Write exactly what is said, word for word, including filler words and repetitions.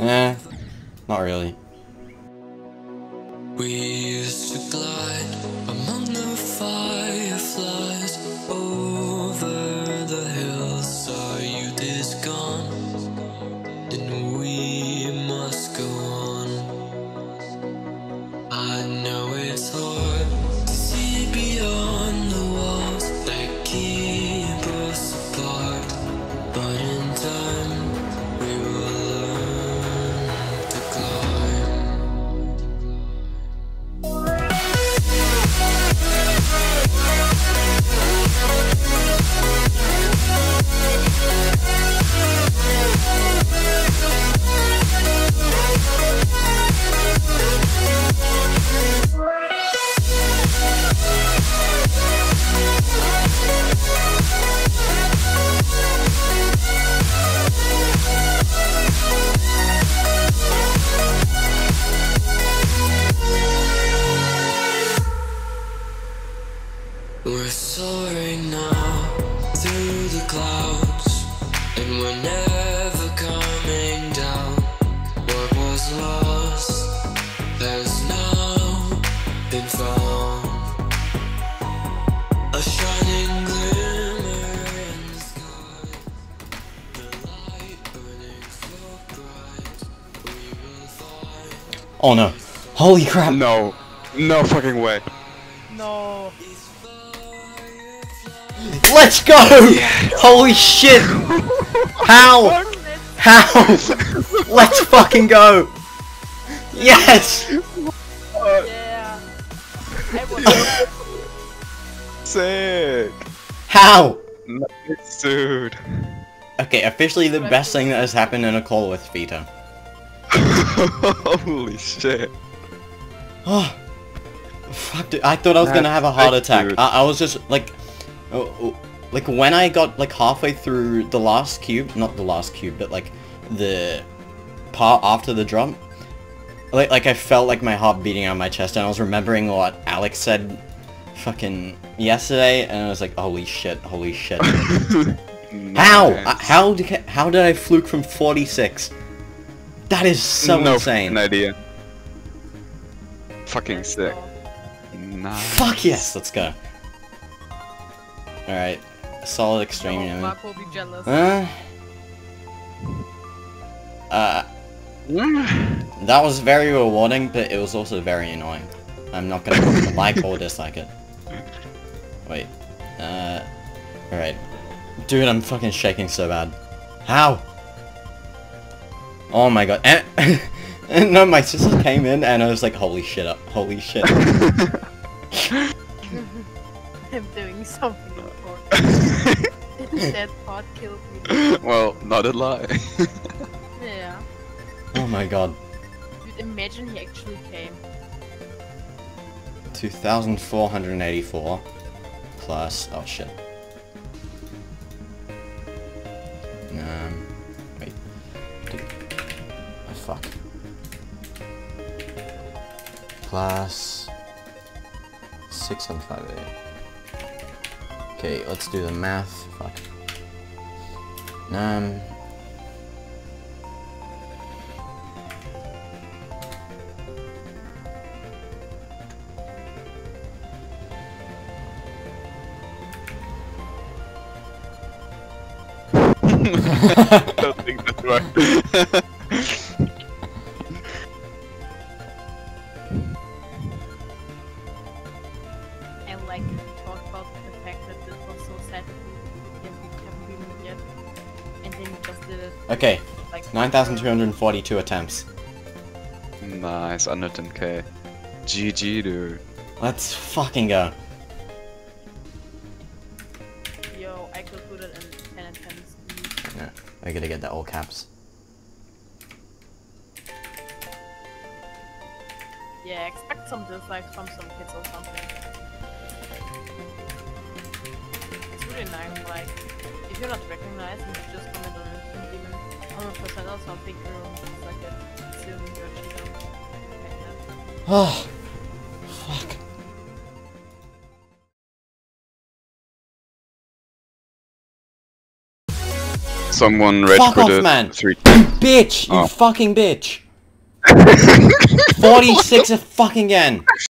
Eh, not really. We used to glide among the fireflies over the hills. Our youth is gone, and we must go on. I know it's hard to see beyond the walls that keep us apart, but in time we will learn to climb. We're soaring now through the clouds, and we're never coming down. What was lost has now been found, a shining glimmer in the sky, the light burning so bright, we will find. Oh no, holy crap, no, no fucking way. No. Let's go! Yes. Holy shit! How? How? Let's fucking go! Yes! Yeah. Sick! How? Nice, dude. Okay, officially the best thing that has happened in a call with Vita. Holy shit. Oh. Fuck, dude. I thought I was gonna have a heart attack. I, I was just, like... Oh, oh, like when I got like halfway through the last cube, not the last cube, but like the part after the drop, like like I felt like my heart beating out of my chest, and I was remembering what Alex said, fucking yesterday, and I was like, holy shit, holy shit. How? I, how did how did I fluke from forty-six? That is so no insane. No idea. Fucking sick. Nice. Fuck yes, let's go. Alright, solid extreme. Oh, Mark will be jealous. Uh, uh, that was very rewarding, but it was also very annoying. I'm not gonna like or dislike it. Wait. Uh, Alright. Dude, I'm fucking shaking so bad. How? Oh my god. And, and no, my sister came in and I was like, holy shit up. Holy shit. I'm doing something. That part killed me. Well, not a lie. Yeah. Oh my god. Dude, imagine he actually came. two thousand four hundred eighty-four plus. Oh shit. Um. Wait. Oh fuck. Plus. six one five eight. Okay, let's do the math. Fuck. Um. I don't think that's right. I like to talk about the fact that this was so sad that we didn't become yet, and then just did it. Okay, like, nine thousand two hundred forty-two attempts. Nice, under ten K. G G, dude. Let's fucking go. Yo, I could put it in ten attempts. No, I gotta get the all caps. Yeah, expect some dislikes from some kids or something. Nine, like, if you're not recognized and you just comment on it, even one hundred percent or something, it's like a silly version of oh, fuck. someone red Fuck off, man. Three bitch, you oh. fucking bitch. forty-six a fucking yen.